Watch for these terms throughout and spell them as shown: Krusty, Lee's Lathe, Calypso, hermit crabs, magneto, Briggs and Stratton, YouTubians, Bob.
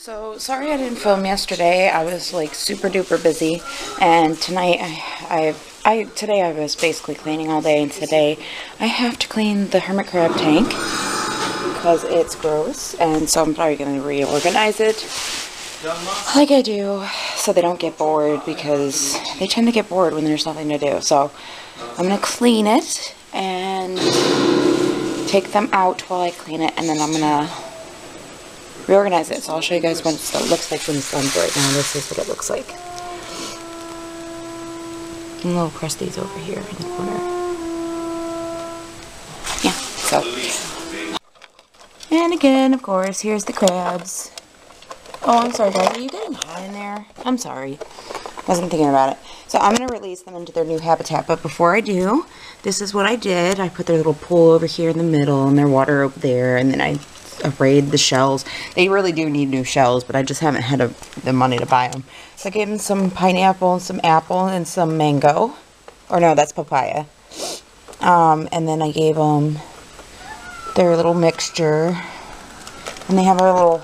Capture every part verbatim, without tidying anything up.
So sorry I didn't film yesterday. I was like super duper busy, and tonight I, I've I today I was basically cleaning all day, and today I have to clean the hermit crab tank because it's gross, and so I'm probably going to reorganize it like I do so they don't get bored, because they tend to get bored when there's nothing to do. So I'm going to clean it and take them out while I clean it, and then I'm going to reorganize it. So I'll show you guys what it looks like when it's done. Right now, this is what it looks like. And little Krusty's over here in the corner. Yeah, so. And again, of course, here's the crabs. Oh, I'm sorry guys, are you getting hot in there? I'm sorry. Wasn't thinking about it. So I'm going to release them into their new habitat, but before I do, this is what I did. I put their little pool over here in the middle and their water over there, and then I arrayed the shells. They really do need new shells, but I just haven't had a, the money to buy them. So I gave them some pineapple and some apple and some mango. Or no, that's papaya. Um, and then I gave them their little mixture. And they have a little,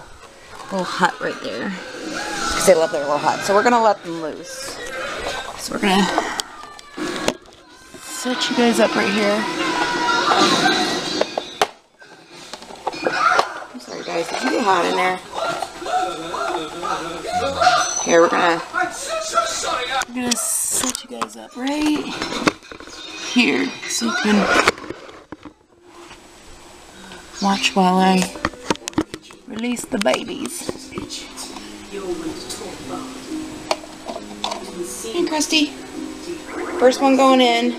little hut right there, because they love their little hut. So we're going to let them loose. So we're going to set you guys up right here. Guys, it's too hot in there. Here, we're gonna, we're gonna set you guys up right here so you can watch while I release the babies. Hey, Krusty. First one going in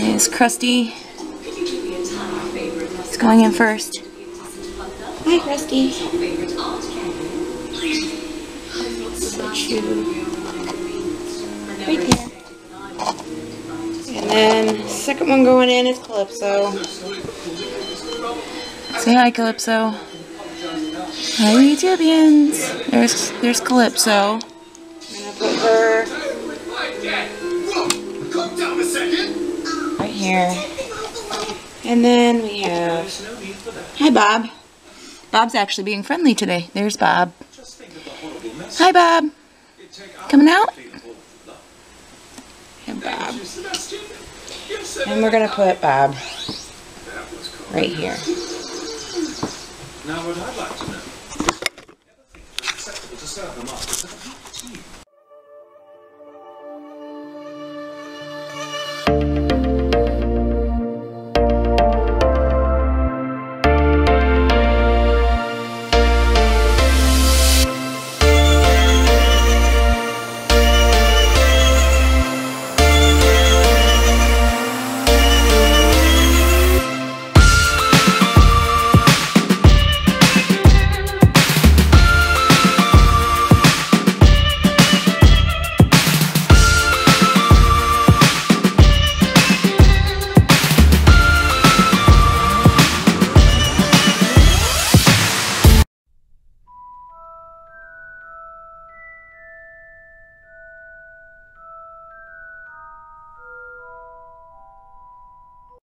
is Krusty. Going in first. Hi, Krusty. Right there. And then, second one going in is Calypso. Say hi, Calypso. Hi, YouTubians. There's, there's Calypso. I'm gonna put her right here. And then we have, hi Bob. Bob's actually being friendly today. There's Bob. Hi Bob. Coming out? And Bob. And we're gonna put Bob right here. Now what I'd like to know.